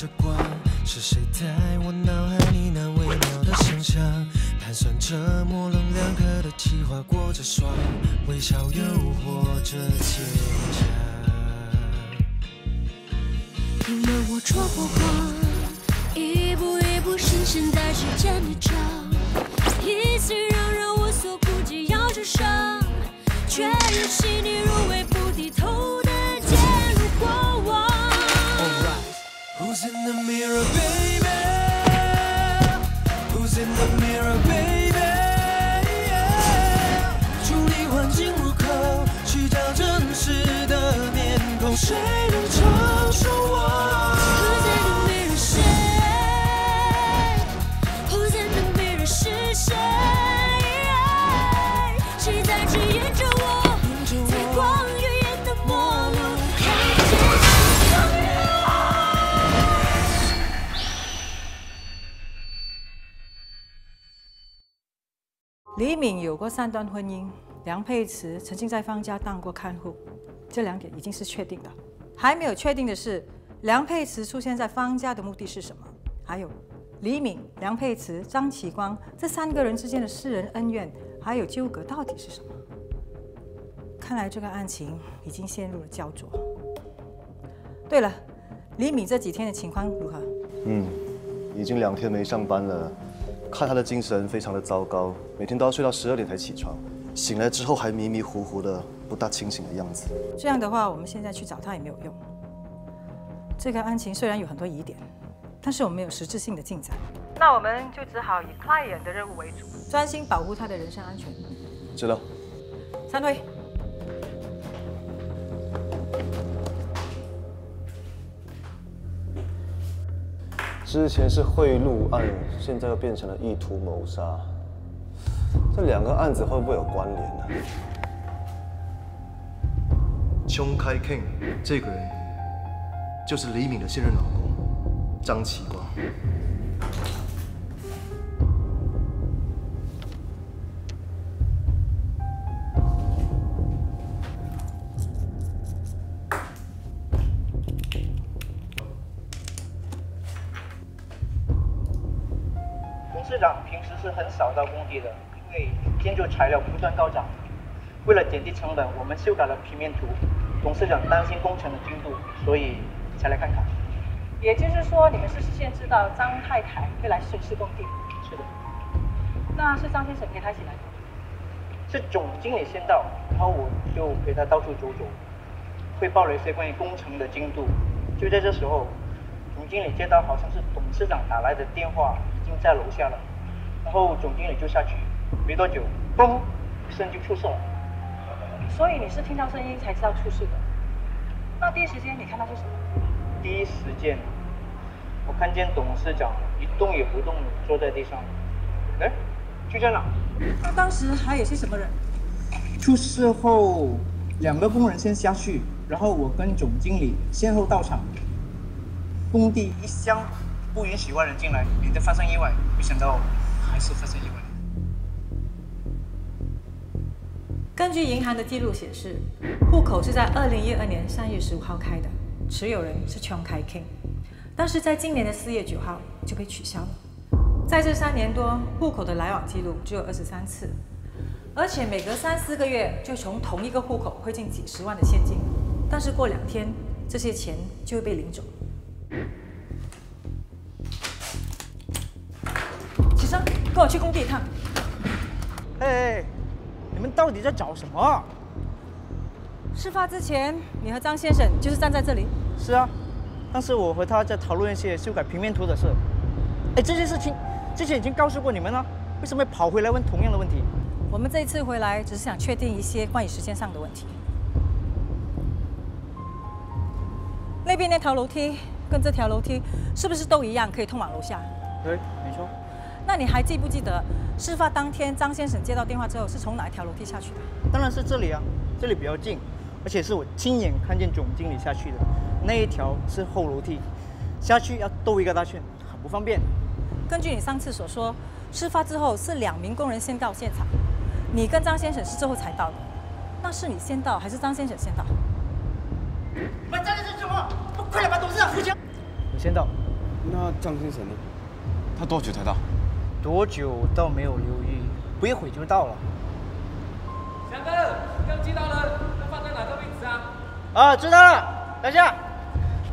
着光，是谁在我脑海里那微妙的想象？盘算着模棱两可的计划，过着爽，微笑诱惑着坚强。你让我戳破光，一步一步深陷在时间的掌，一次让人无所顾忌要受伤，却又细腻入微不低头的揭露过往。 Who's in the mirror, baby? Who's in the mirror, baby? Yeah. 处理环境入口，去掉真实的面孔，谁能承受我？ Who's in the mirror, 是谁？谁在指引着我？ 李敏有过3段婚姻，梁佩慈曾经在方家当过看护，这2点已经是确定的。还没有确定的是，梁佩慈出现在方家的目的是什么？还有，李敏、梁佩慈、张启光这3个人之间的私人恩怨还有纠葛到底是什么？看来这个案情已经陷入了焦灼。对了，李敏这几天的情况如何？已经2天没上班了。 看他的精神非常的糟糕，每天都要睡到12点才起床，醒来之后还迷迷糊糊的，不大清醒的样子。这样的话，我们现在去找他也没有用。这个案情虽然有很多疑点，但是我们没有实质性的进展，那我们就只好以client的任务为主，专心保护他的人身安全。知道。散会。之前是贿赂案，现在又变成了意图谋杀，这2个案子会不会有关联呢？Chong Kai King 这个人就是李敏的现任老公张启光。的，因为建筑材料不断高涨，为了减低成本，我们修改了平面图。董事长担心工程的进度，所以才来看看。也就是说，你们是事先知道张太太会来巡视工地？是的。那是张先生陪他一起来的？是总经理先到，然后我就陪他到处走走，汇报了一些关于工程的进度。就在这时候，总经理接到好像是董事长打来的电话，已经在楼下了。 然后总经理就下去，没多久，嘣，一声就出事了。所以你是听到声音才知道出事的？那第一时间你看到是什么？第一时间，我看见董事长一动也不动地坐在地上，哎，就在那。那当时还有些什么人？出事后，2个工人先下去，然后我跟总经理先后到场。工地一向不允许外人进来，免得发生意外。没想到。 还是发生意外。根据银行的记录显示，户口是在2012年3月15号开的，持有人是Chong Kai King， 但是在今年的4月9号就被取消了。在这3年多，户口的来往记录只有23次，而且每隔3、4个月就从同一个户口汇进几十万的现金，但是过2天，这些钱就会被领走。 跟我去工地一趟。哎，你们到底在找什么？事发之前，你和张先生就是站在这里。是啊，当时我和他在讨论一些修改平面图的事。哎，这件事情之前已经告诉过你们了，为什么跑回来问同样的问题？我们这一次回来只是想确定一些关于时间上的问题。那边那条楼梯跟这条楼梯是不是都一样，可以通往楼下？对，没错。 那你还记不记得事发当天张先生接到电话之后是从哪一条楼梯下去的？当然是这里啊，这里比较近，而且是我亲眼看见总经理下去的。那一条是后楼梯，下去要兜一个大圈，很不方便。根据你上次所说，事发之后是2名工人先到现场，你跟张先生是最后才到的。那是你先到还是张先生先到？你们站在这做什么？快点把董事长扶起来！我先到，那张先生呢？他多久才到？多久倒没有留意，不一会就到了。翔哥，登记到了，要放在哪个位置啊？啊，知道了，等下。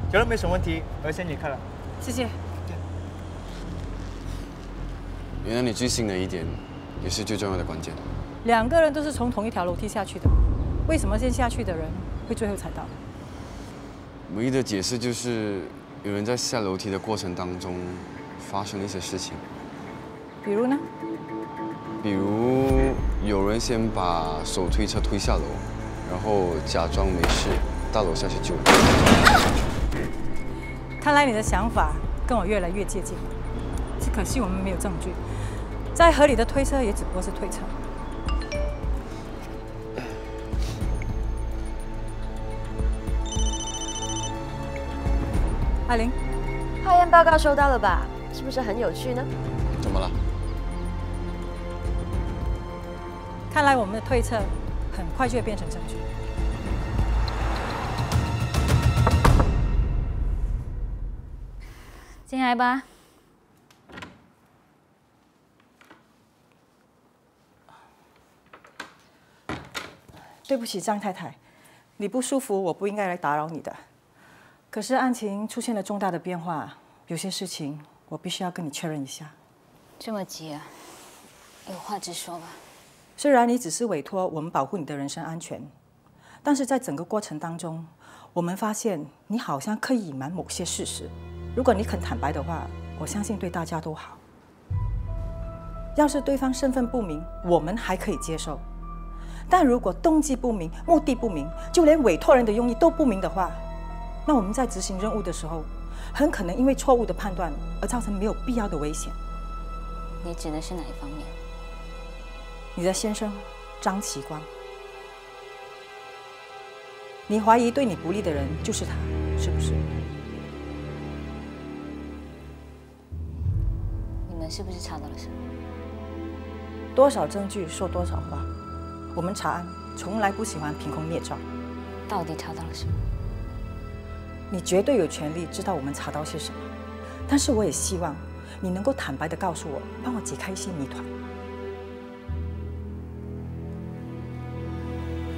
觉得没什么问题，我先离开了。谢谢。原来你最信的一点，也是最重要的关键。两个人都是从同一条楼梯下去的，为什么先下去的人会最后才到？唯一的解释就是有人在下楼梯的过程当中发生了一些事情。比如呢？比如有人先把手推车推下楼，然后假装没事，到楼下去救人。看来你的想法跟我越来越接近，只可惜我们没有证据。再合理的推测也只不过是推测。 阿玲，化验报告收到了吧？是不是很有趣呢？怎么了？看来我们的推测很快就会变成证据。进来吧。对不起，张太太，你不舒服，我不应该来打扰你的。 可是案情出现了重大的变化，有些事情我必须要跟你确认一下。这么急啊？有话直说吧。虽然你只是委托我们保护你的人身安全，但是在整个过程当中，我们发现你好像刻意隐瞒某些事实。如果你肯坦白的话，我相信对大家都好。要是对方身份不明，我们还可以接受；但如果动机不明、目的不明，就连委托人的用意都不明的话， 那我们在执行任务的时候，很可能因为错误的判断而造成没有必要的危险。你指的是哪一方面？你的先生张启光，你怀疑对你不利的人就是他，是不是？你们是不是查到了什么？多少证据说多少话，我们查案从来不喜欢凭空捏造。到底查到了什么？ 你绝对有权利知道我们查到些什么，但是我也希望你能够坦白地告诉我，帮我解开一些谜团。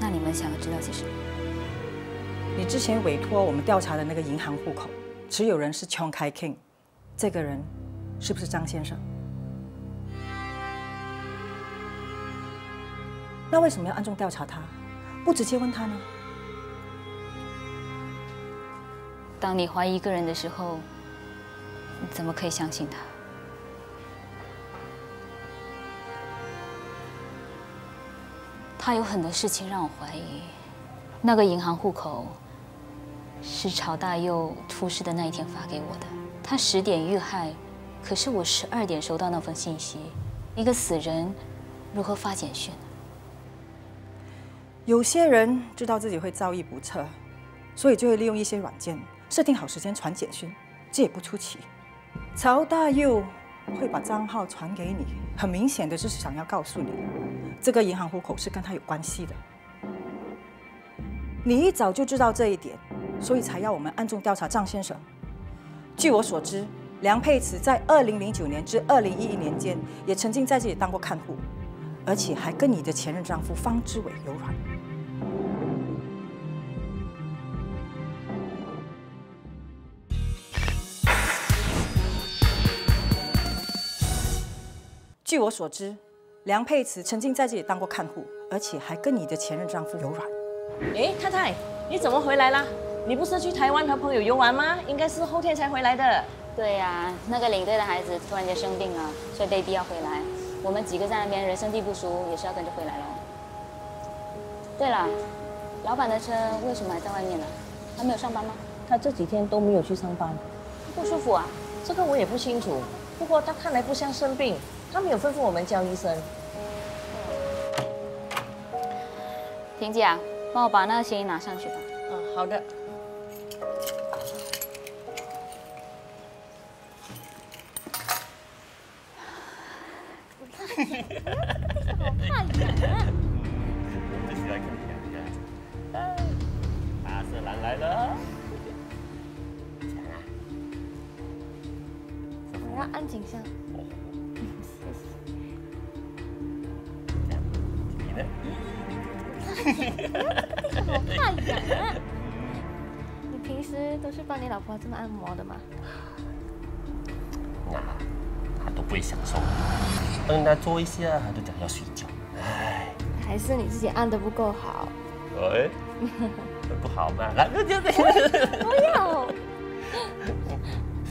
那你们想要知道些什么？你之前委托我们调查的那个银行户口持有人是 Chong Kai King， 这个人是不是张先生？那为什么要暗中调查他，不直接问他呢？ 当你怀疑一个人的时候，你怎么可以相信他？他有很多事情让我怀疑。那个银行户口是朝大佑出事的那一天发给我的。他10点遇害，可是我12点收到那份信息。一个死人如何发简讯？有些人知道自己会遭遇不测，所以就会利用一些软件。 设定好时间传简讯，这也不出奇。曹大佑会把账号传给你，很明显的就是想要告诉你，这个银行户口是跟他有关系的。你一早就知道这一点，所以才要我们暗中调查张先生。据我所知，梁佩慈在2009年至2011年间也曾经在这里当过看护，而且还跟你的前任丈夫方志伟有染。 据我所知，梁佩慈曾经在这里当过看护，而且还跟你的前任丈夫有染。哎，太太，你怎么回来啦？你不是去台湾和朋友游玩吗？应该是后天才回来的。对呀、啊，那个领队的孩子突然间生病了，所以 baby 要回来。我们几个在那边人生地不熟，也是要跟着回来咯。对了，老板的车为什么还在外面呢？他没有上班吗？他这几天都没有去上班，不舒服啊？这个我也不清楚，不过他看来不像生病。 他们有吩咐我们叫医生。婷姐啊，帮我把那个行李拿上去吧。嗯，好的。好怕冷啊！这是来看你啊！大色狼来了。安景香。谢谢。你呢？好怕痒。你平时都是帮你老婆这么按摩的吗？那她都不会享受，让她做一下，她就讲要睡觉。唉。还是你自己按得不够好。哎。不好嘛，来，不要，不要，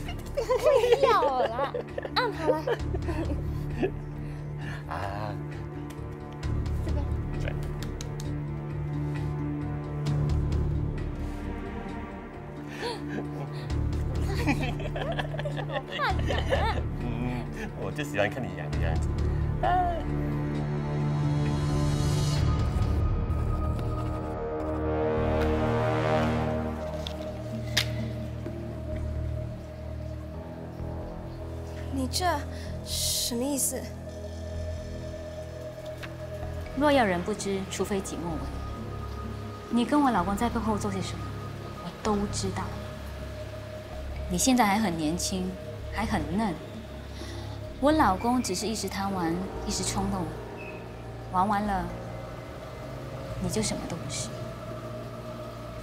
不要啦，按好了。啊，这边。对。好怕痒啊！嗯，我就喜欢看你痒的样子。啊。 这什么意思？若要人不知，除非己莫为。你跟我老公在背后做些什么，我都知道。你现在还很年轻，还很嫩。我老公只是一时贪玩，一时冲动，玩完了，你就什么都不是。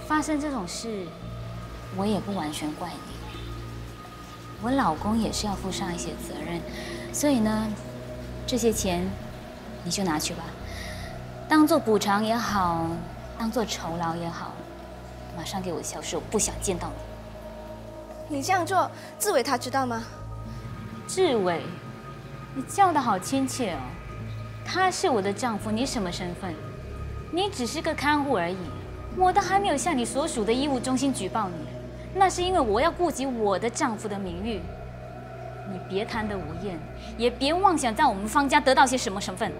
发生这种事，我也不完全怪你。 我老公也是要负上一些责任，所以呢，这些钱你就拿去吧，当做补偿也好，当做酬劳也好，马上给我消失，我不想见到你。你这样做，志伟他知道吗？志伟，你叫得好亲切哦，他是我的丈夫，你什么身份？你只是个看护而已，我都还没有向你所属的医务中心举报你。 那是因为我要顾及我的丈夫的名誉，你别贪得无厌，也别妄想在我们方家得到些什么身份。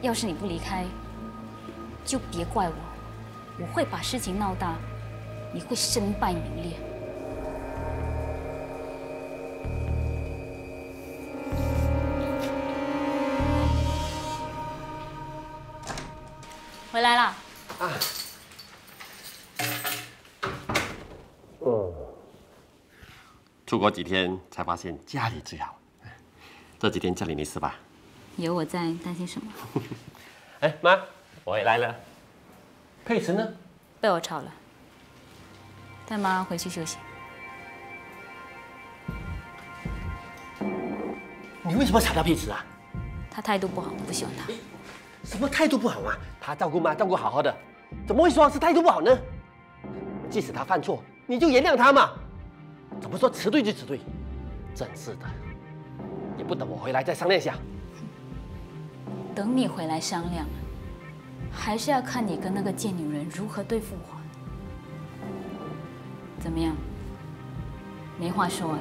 要是你不离开，就别怪我，我会把事情闹大，你会身败名裂。回来了啊。 出国几天才发现家里最好。这几天家里没事吧？有我在，担心什么？哎，妈，我也来了。佩慈呢？被我吵了。带妈回去休息。你为什么吵到佩慈啊？她态度不好，我不喜欢她。什么态度不好啊？她照顾妈照顾好好的，怎么会说是态度不好呢？即使她犯错，你就原谅她嘛。 怎么说辞退就辞退，真是的，也不等我回来再商量一下。等你回来商量，还是要看你跟那个贱女人如何对付我。怎么样？没话说啊？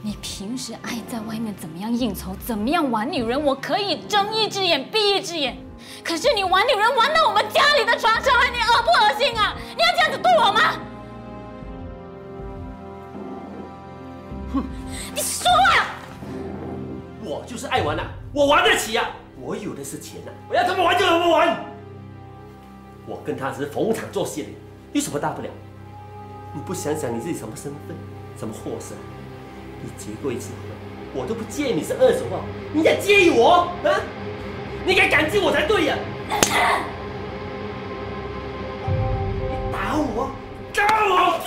你平时爱在外面怎么样应酬，怎么样玩女人，我可以睁一只眼闭一只眼。可是你玩女人玩到我们家里的床上来，你恶不恶心啊？你要这样子对我吗？ 你说啊！我就是爱玩呐、啊，我玩得起啊，我有的是钱呐、啊，我要怎么玩就怎么玩。我跟他只是逢场作戏的，有什么大不了？你不想想你自己什么身份，什么货色？你结过一次婚，我都不介意你是二手货，你敢介意我啊？你该感激我才对呀、啊！你打我，打我！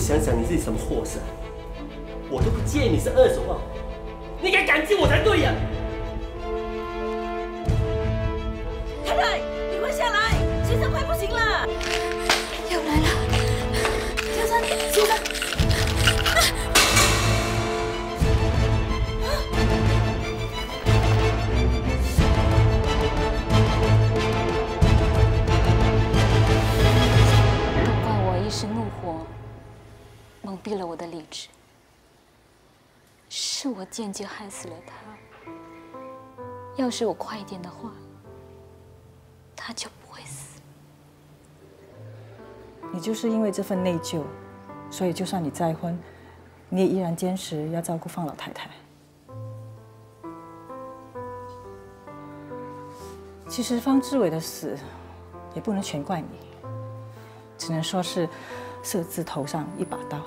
想想你自己什么货色，我都不介意你是二手货，你该感激我才对呀！太太，你快下来，先生快不行了，又来了，先生，先生，都怪我一时怒火。 蒙蔽了我的理智，是我间接害死了他。要是我快一点的话，他就不会死。你就是因为这份内疚，所以就算你再婚，你也依然坚持要照顾方老太太。其实方志伟的死也不能全怪你，只能说是射自头上一把刀。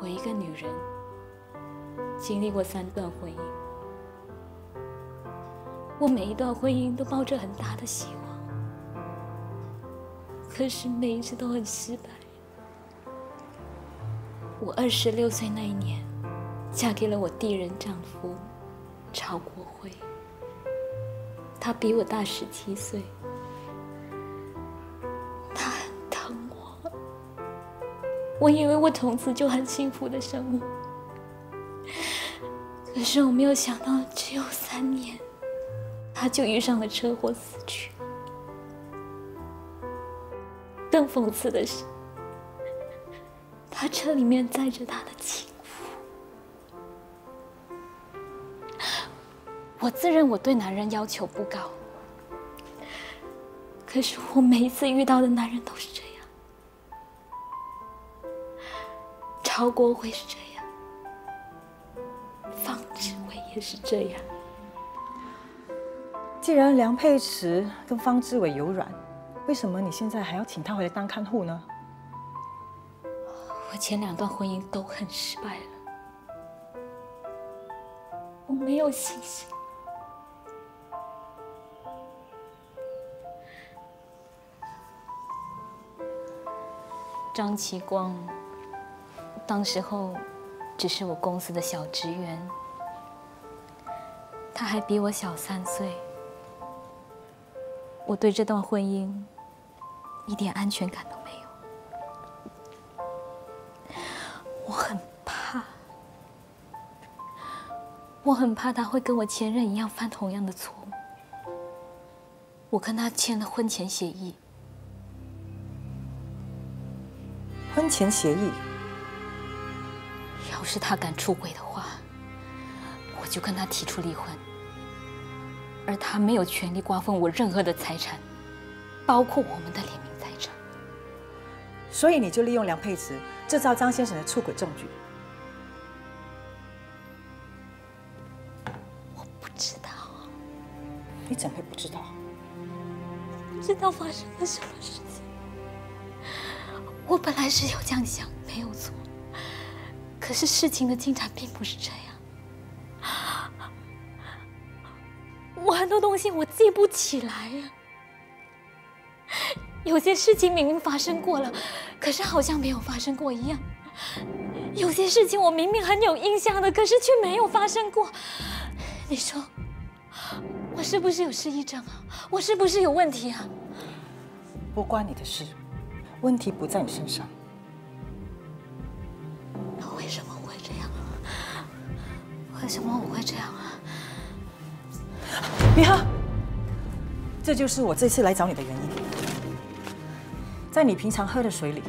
我一个女人经历过3段婚姻。 我每一段婚姻都抱着很大的希望，可是每一次都很失败。我26岁那一年，嫁给了我第一任丈夫曹国辉，他比我大17岁，他很疼我，我以为我从此就很幸福的生活，可是我没有想到，只有3年。 他就遇上了车祸死去。更讽刺的是，他车里面载着他的情妇。我自认我对男人要求不高，可是我每一次遇到的男人都是这样。曹国辉是这样，方志伟也是这样。 既然梁佩慈跟方志伟有染，为什么你现在还要请他回来当看护呢？我前2段婚姻都很失败了，我没有信心。张其光，当时候只是我公司的小职员，他还比我小3岁。 我对这段婚姻一点安全感都没有，我很怕，他会跟我前任一样犯同样的错误。我跟他签了婚前协议。婚前协议？要是他敢出轨的话，我就跟他提出离婚。 而他没有权利瓜分我任何的财产，包括我们的联名财产。所以你就利用梁佩慈制造张先生的出轨证据。我不知道。你怎么会不知道？不知道发生了什么事情。我本来是有这样想，没有错。可是事情的进展并不是这样。 我很多东西我记不起来啊，有些事情明明发生过了，可是好像没有发生过一样；有些事情我明明很有印象的，可是却没有发生过。你说，我是不是有失忆症啊？我是不是有问题啊？不关你的事，问题不在你身上。那为什么我会这样啊？为什么我会这样啊？ 别喝，这就是我这次来找你的原因。在你平常喝的水里，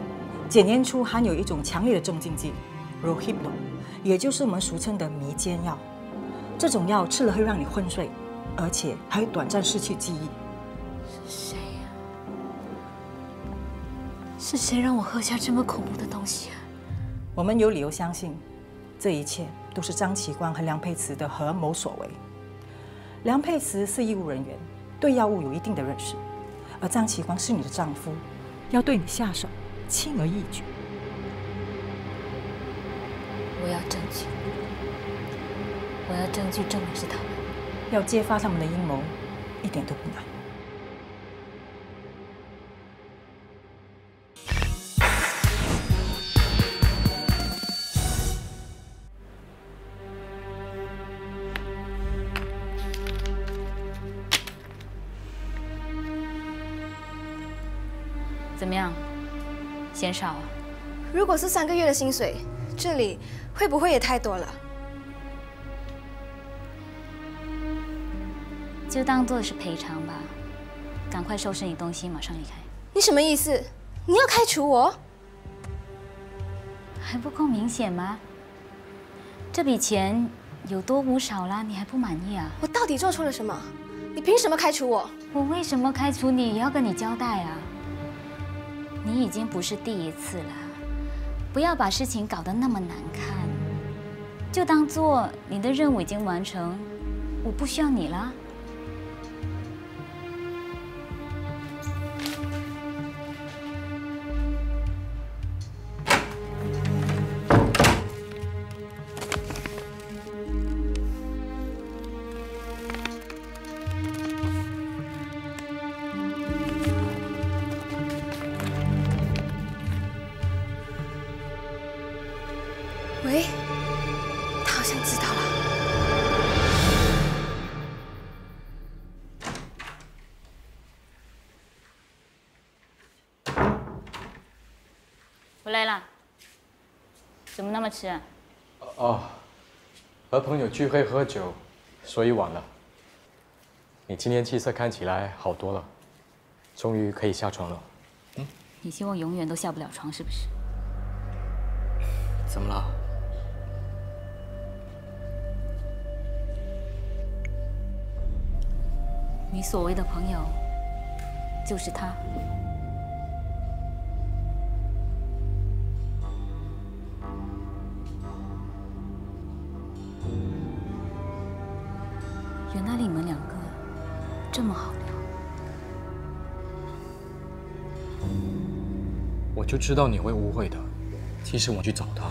检验出含有一种强烈的镇静剂 ，rohido， 也就是我们俗称的迷奸药。这种药吃了会让你昏睡，而且还会短暂失去记忆。是谁呀？是谁让我喝下这么恐怖的东西啊？我们有理由相信，这一切都是张启光和梁佩慈的合谋所为。 梁佩慈是医务人员，对药物有一定的认识，而张启光是你的丈夫，要对你下手，轻而易举。我要证据，证明是他们，要揭发他们的阴谋，一点都不难。 怎么样，嫌少啊？如果是3个月的薪水，这里会不会也太多了？就当做是赔偿吧。赶快收拾你东西，马上离开。你什么意思？你要开除我？还不够明显吗？这笔钱有多无少啦，你还不满意啊？我到底做错了什么？你凭什么开除我？我为什么开除你？也要跟你交代啊！你已经不是第一次了，不要把事情搞得那么难看，就当做你的任务已经完成，我不需要你了。 喂，他好像知道了。回来了，怎么那么迟啊？哦，和朋友聚会喝酒，所以晚了。你今天气色看起来好多了，终于可以下床了。嗯，你希望永远都下不了床是不是？怎么了？ 你所谓的朋友，就是他。原来你们两个这么好聊。我就知道你会误会的。其实我去找他，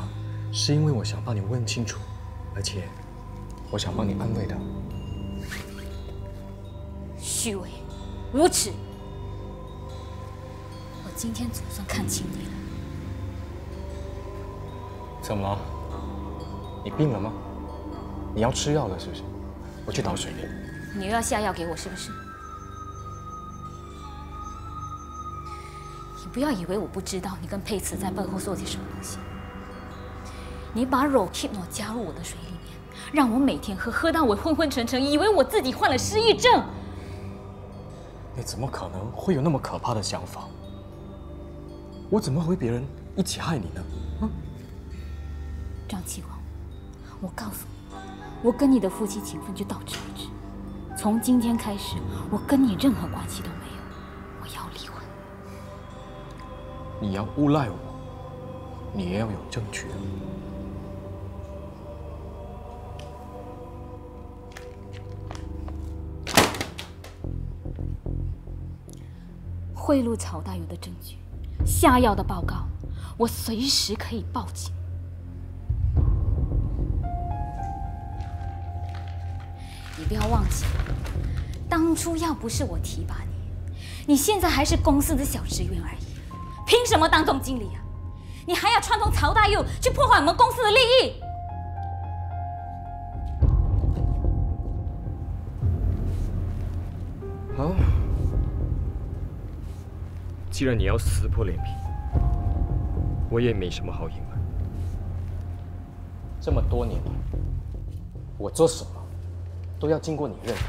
是因为我想帮你问清楚，而且我想帮你安慰他。 虚伪，无耻！我今天总算看清你了。怎么了？你病了吗？你要吃药了是不是？我去倒水给你。你又要下药给我是不是？你不要以为我不知道你跟佩慈在背后做些什么东西。你把 rohido 加入我的水里面，让我每天喝到我昏昏沉沉，以为我自己患了失忆症。 你怎么可能会有那么可怕的想法？我怎么和别人一起害你呢？嗯，张启王，我告诉你，我跟你的夫妻情分就到此为止。从今天开始，我跟你任何关系都没有。我要离婚。你要诬赖我，你也要有证据啊。 贿赂朝大有的证据，下药的报告，我随时可以报警。你不要忘记，当初要不是我提拔你，你现在还是公司的小职员而已，凭什么当总经理啊？你还要串通朝大佑去破坏我们公司的利益？好。 既然你要撕破脸皮，我也没什么好隐瞒。这么多年来，我做什么都要经过你认可，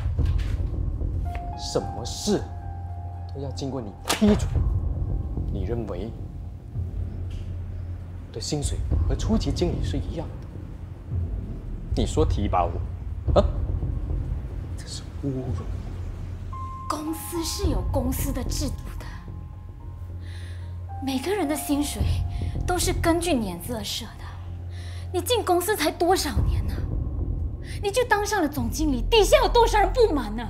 什么事都要经过你批准。你认为我的薪水和初级经理是一样的？你说提拔我，啊？这是侮辱！公司是有公司的制度。 每个人的薪水都是根据年资而设的。你进公司才多少年呢？你就当上了总经理，底下有多少人不满呢？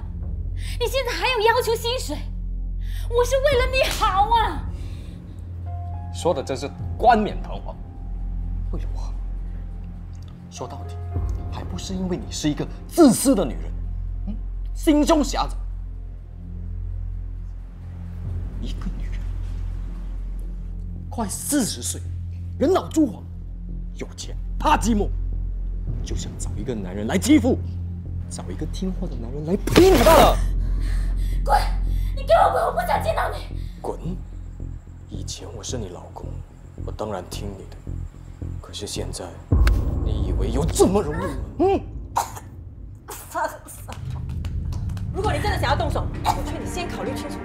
你现在还有要求薪水？我是为了你好啊！说的真是冠冕堂皇。为了我好，说到底，还不是因为你是一个自私的女人，嗯，心胸狭窄。一个女人。 快40岁，人老珠黄，有钱怕寂寞，就想找一个男人来欺负，找一个听话的男人来批你罢了。滚！你给我滚！我不想见到你。滚！以前我是你老公，我当然听你的。可是现在，你以为有这么容易吗？嗯。如果你真的想要动手，我劝你先考虑清楚。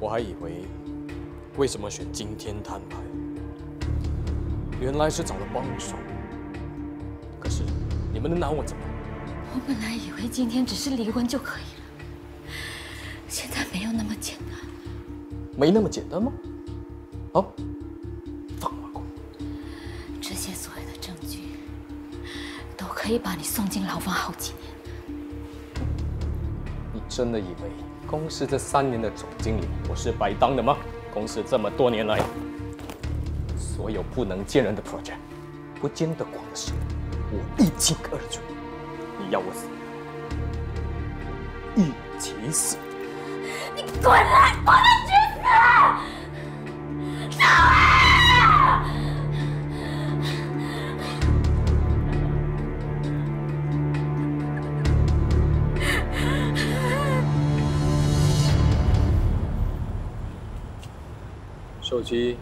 我还以为，为什么选今天摊牌？原来是找人帮我手，可是你们能拿我怎么？我本来以为今天只是离婚就可以了，现在没有那么简单。没那么简单吗？啊？放我过！这些所有的证据都可以把你送进牢房好几年。你真的以为公司这3年的总经理我是白当的吗？公司这么多年来。 所有不能见人的 project， 不见得光的事，我一清二楚。你要我死，一起死！你滚来，我们去死！少安！手机。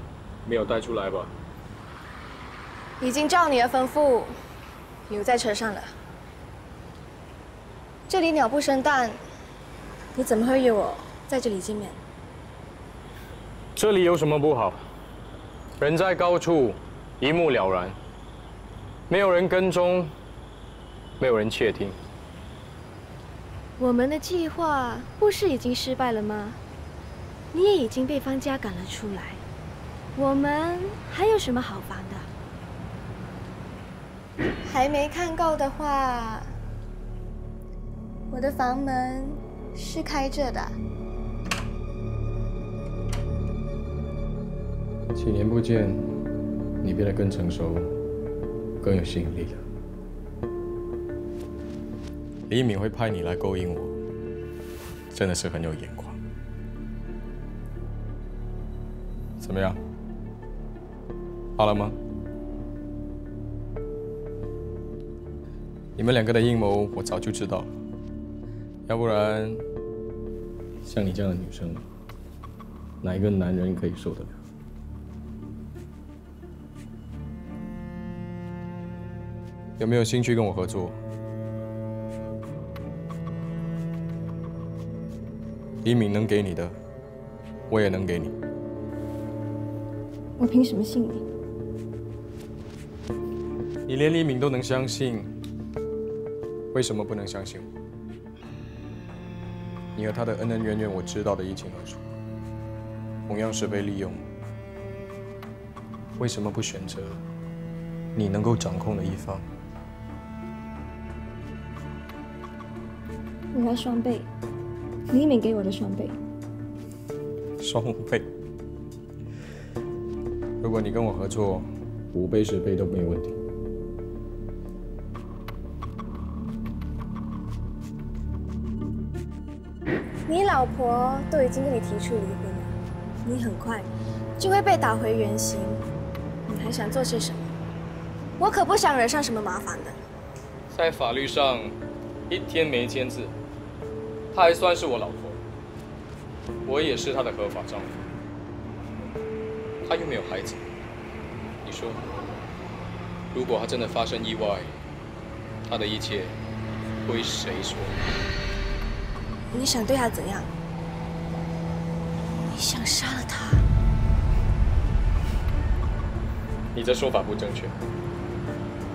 没有带出来吧？已经照你的吩咐，留在车上了。这里鸟不生蛋，你怎么会约我在这里见面？这里有什么不好？人在高处，一目了然。没有人跟踪，没有人窃听。我们的计划不是已经失败了吗？你也已经被方家赶了出来。 我们还有什么好烦的？还没看够的话，我的房门是开着的。7年不见，你变得更成熟，更有吸引力了。李敏会派你来勾引我，真的是很有眼光。怎么样？ 好了吗？你们2个的阴谋我早就知道了，要不然，像你这样的女生，哪一个男人可以受得了？有没有兴趣跟我合作？李敏能给你的，我也能给你。我凭什么信你？ 你连李敏都能相信，为什么不能相信我？你和他的恩恩怨怨，我知道的一清二楚。同样是被利用，为什么不选择你能够掌控的一方？我要双倍，李敏给我的双倍。双倍？如果你跟我合作，5倍、10倍都没有问题。 你老婆都已经跟你提出离婚了，你很快就会被打回原形，你还想做些什么？我可不想惹上什么麻烦的。在法律上，1天没签字，她还算是我老婆，我也是她的合法丈夫，她又没有孩子。你说，如果她真的发生意外，她的一切归谁所有？ 你想对他怎样？你想杀了他？你这说法不正确，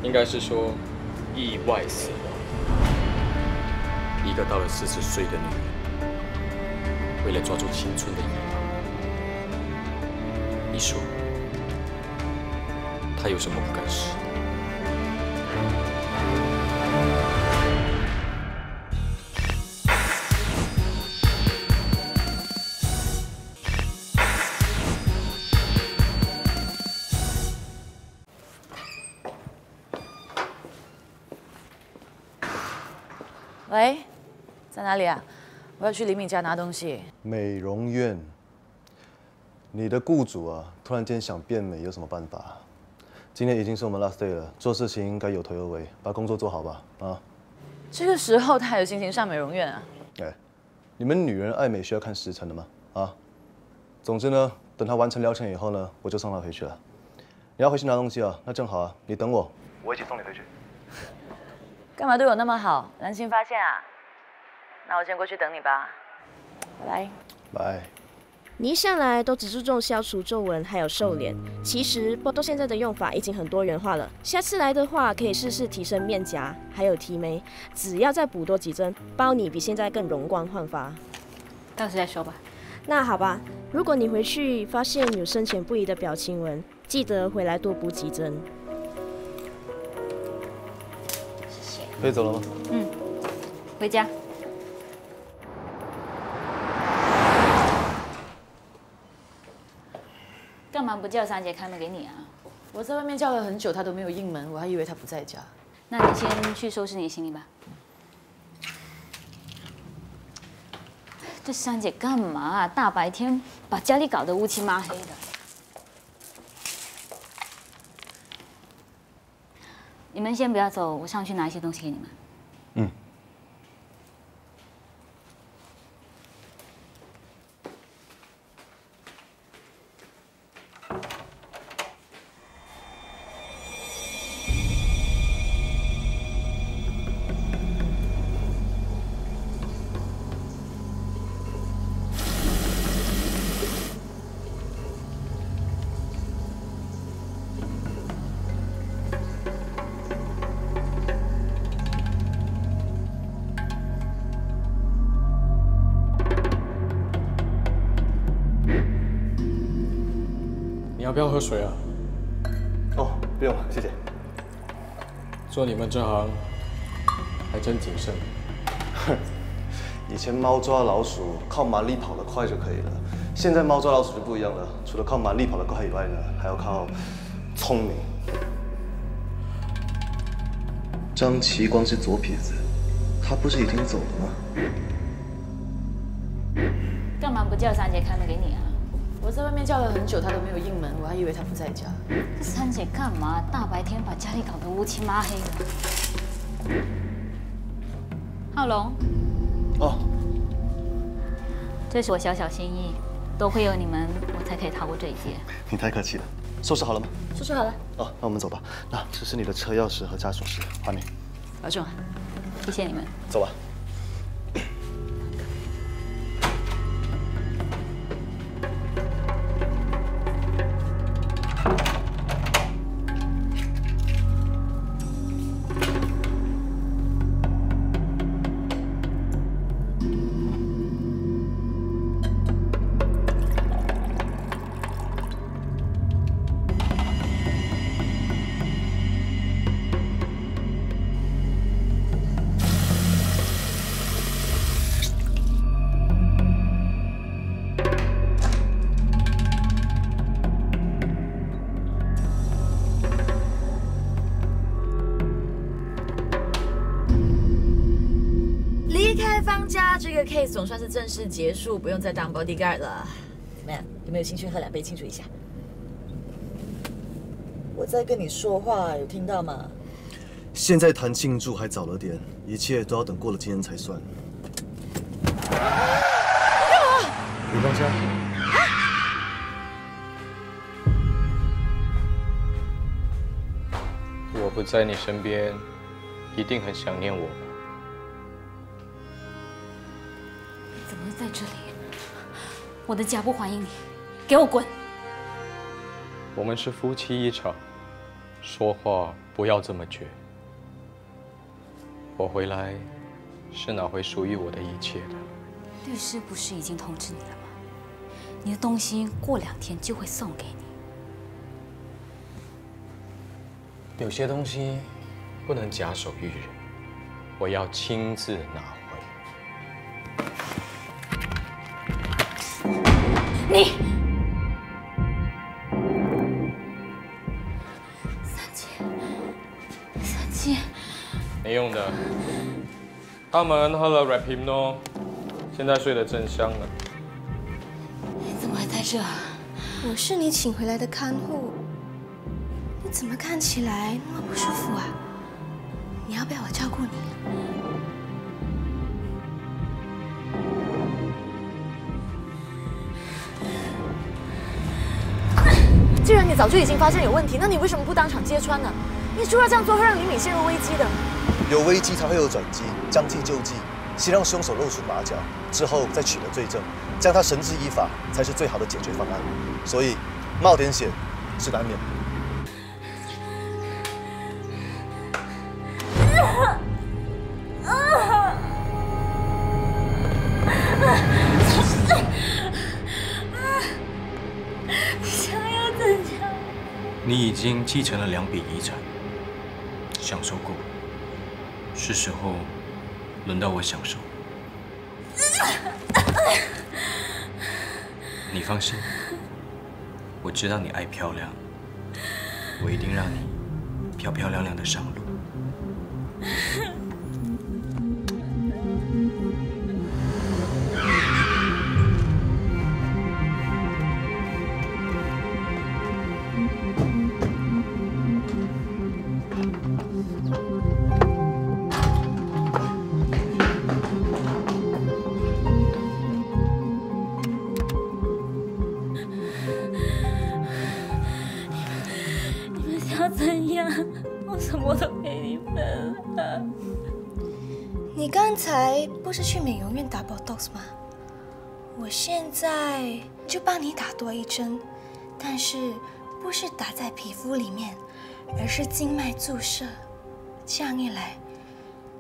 应该是说意外死亡。一个到了40岁的女人，为了抓住青春的尾巴，你说她有什么不敢试？ 喂，在哪里啊？我要去李敏家拿东西。美容院，你的雇主啊，突然间想变美，有什么办法？今天已经是我们 last day 了，做事情应该有头有尾，把工作做好吧。啊，这个时候他还有心情上美容院啊？哎，你们女人爱美需要看时辰的吗？啊，总之呢，等他完成疗程以后呢，我就送他回去了。你要回去拿东西啊？那正好啊，你等我，我一起送你回去。 干嘛对我那么好？良心发现啊？那我先过去等你吧，拜拜。拜。你一向来都只注重消除皱纹还有瘦脸，其实波多现在的用法已经很多元化了。下次来的话，可以试试提升面颊，还有提眉，只要再补多几针，包你比现在更容光焕发。到时再说吧。那好吧，如果你回去发现有深浅不一的表情纹，记得回来多补几针。谢谢。可以走了吗？嗯，回家。 干嘛不叫三姐开门给你啊？我在外面叫了很久，她都没有应门，我还以为她不在家。那你先去收拾你的行李吧。这三姐干嘛啊？大白天把家里搞得乌漆嘛黑的。你们先不要走，我上去拿一些东西给你们。嗯。 不要喝水啊！哦，不用了，谢谢。做你们这行还真谨慎。以前猫抓老鼠靠蛮力跑得快就可以了，现在猫抓老鼠就不一样了，除了靠蛮力跑得快以外呢，还要靠聪明。张奇光是左撇子，他不是已经走了吗？干嘛不叫三姐开门给你啊？ 我在外面叫了很久，她都没有应门，我还以为她不在家。这三姐干嘛？大白天把家里搞得乌漆嘛黑的。浩龙。哦。这是我小小心意，多亏有你们，我才可以逃过这一劫。你太客气了。收拾好了吗？收拾好了。哦，那我们走吧。那这是你的车钥匙和家属匙，还你。保重啊！谢谢你们。走吧。 case 总算是正式结束，不用再当 bodyguard 了。怎么样？有没有兴趣喝两杯庆祝一下？我在跟你说话，有听到吗？现在谈庆祝还早了点，一切都要等过了今天才算。干嘛？李芳香。我不在你身边，一定很想念我。 在这里，我的家不欢迎你，给我滚！我们是夫妻一场，说话不要这么绝。我回来是拿回属于我的一切的。律师不是已经通知你了吗？你的东西过2天就会送给你。有些东西不能假手于人，我要亲自拿回。 你，三姐，没用的。他们喝了 Rapino， 现在睡得正香呢。你怎么还在这？我是你请回来的看护，你怎么看起来那么不舒服啊？你要不要我照顾你？ 既然你早就已经发现有问题，那你为什么不当场揭穿呢？你除了这样做，会让李敏陷入危机的。有危机才会有转机，将计就计，先让凶手露出马脚，之后再取得罪证，将他绳之以法才是最好的解决方案。所以，冒点险是难免。你已经继承了2笔遗产，享受过，是时候轮到我享受。 你放心，我知道你爱漂亮，我一定让你漂漂亮亮的上路。是去美容院打 Botox 吗？我现在就帮你打多一针，但是不是打在皮肤里面，而是静脉注射。这样一来，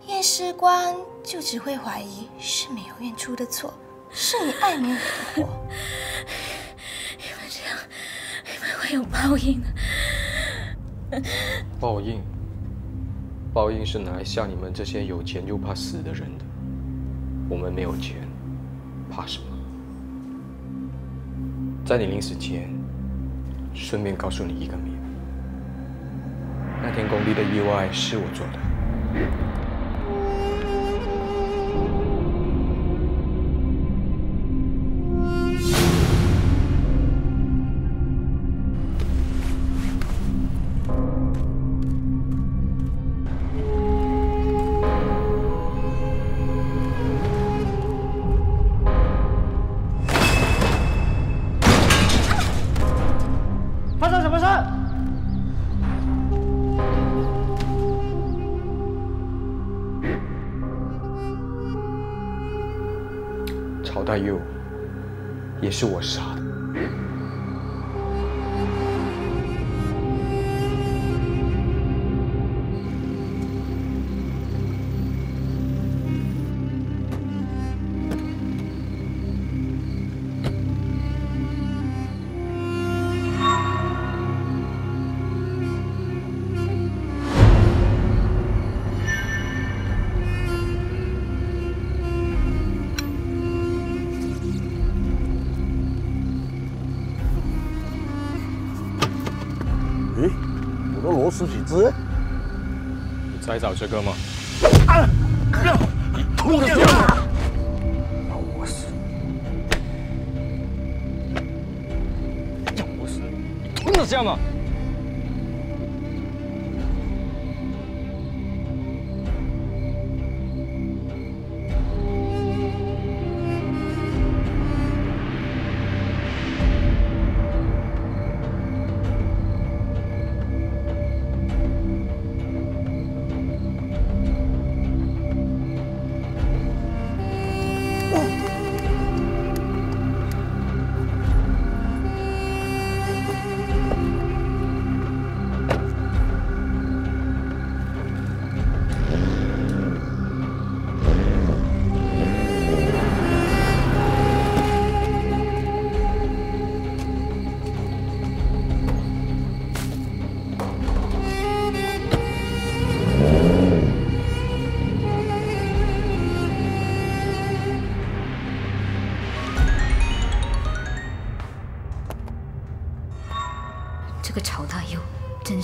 验尸官就只会怀疑是美容院出的错，是你爱美我的祸。你们这样，你们会有报应的。报应？报应是拿来吓你们这些有钱又怕死的人的。 我们没有钱，怕什么？在你临死前，顺便告诉你一个谜：那天工地的意外是我做的。大佑，也是我杀的。十几只，你在找这个吗？啊！不要！你吐掉！要我死！要我死！你吞得下吗？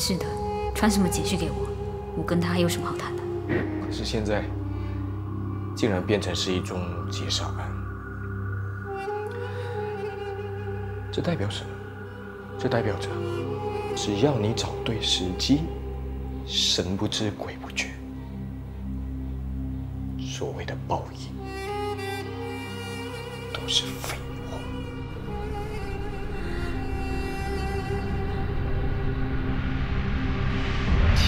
是的，传什么解释给我？我跟他还有什么好谈的？可是现在，竟然变成是一宗劫杀案，这代表什么？这代表着，只要你找对时机，神不知鬼不觉，所谓的报应都是废物。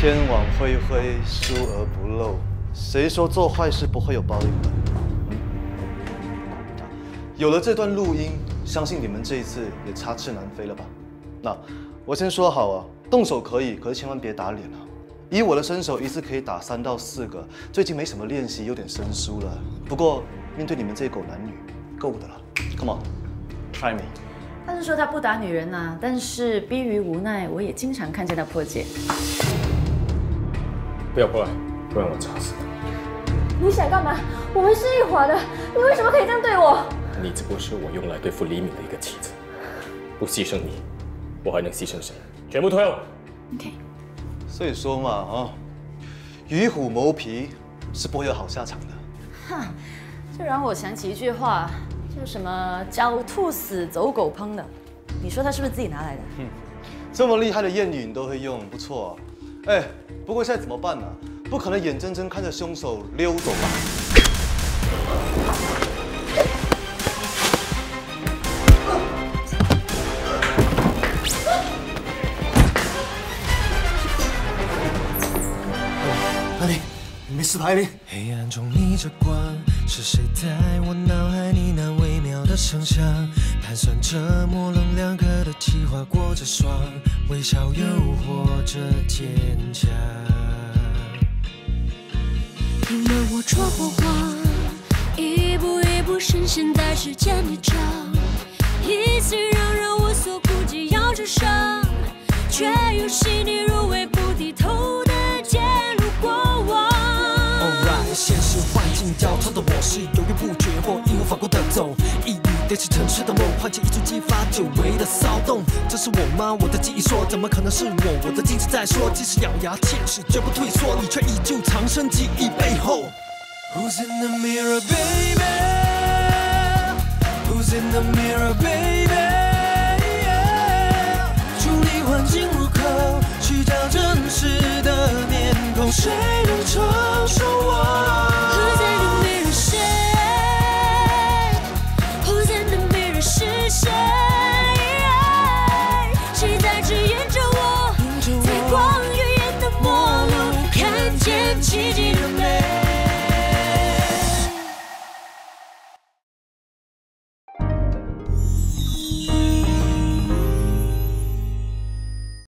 天网恢恢，疏而不漏。谁说做坏事不会有报应的？有了这段录音，相信你们这一次也插翅难飞了吧？那我先说好啊，动手可以，可是千万别打脸啊！以我的身手，一次可以打3到4个。最近没什么练习，有点生疏了。不过面对你们这狗男女，够的了。Come on, try me。他是说他不打女人啊，但是逼于无奈，我也经常看见他破戒。不要过来，不然我砸死他。 你想干嘛？我们是一伙的，你为什么可以这样对我？你只不过是我用来对付李敏的一个棋子，不牺牲你，我还能牺牲谁？全部退后。OK。所以说嘛，哦，与虎谋皮是不会有好下场的。哈，这让我想起一句话，叫什么“狡兔死，走狗烹”的。你说他是不是自己拿来的？哼，这么厉害的谚语你都会用，不错啊。哎，不过现在怎么办呢？ 不可能眼睁睁看着凶手溜走吧？阿玲，你没事吧？阿玲。黑暗中逆着光，是谁在我脑海里那微妙的声响？盘算着模棱两可的计划，裹着霜，微笑诱惑着坚强。 你让我戳破谎，一步一步深陷在时间泥沼，一次让人无所顾忌要追上，却又细腻入微不低头的揭露过往。Alright， 现实环境交错的我是犹豫不决或义无反顾的走，一语堆砌沉睡的梦，唤起一触即发久违的骚动。这是我吗？我的记忆说，怎么可能是我？我的矜持在说，即使咬牙切齿，绝不退缩，你却依旧藏身记忆背后。Who's in the mirror, baby? Who's in the mirror, baby? 处理环境入口，去掉真实的面孔，谁能承受？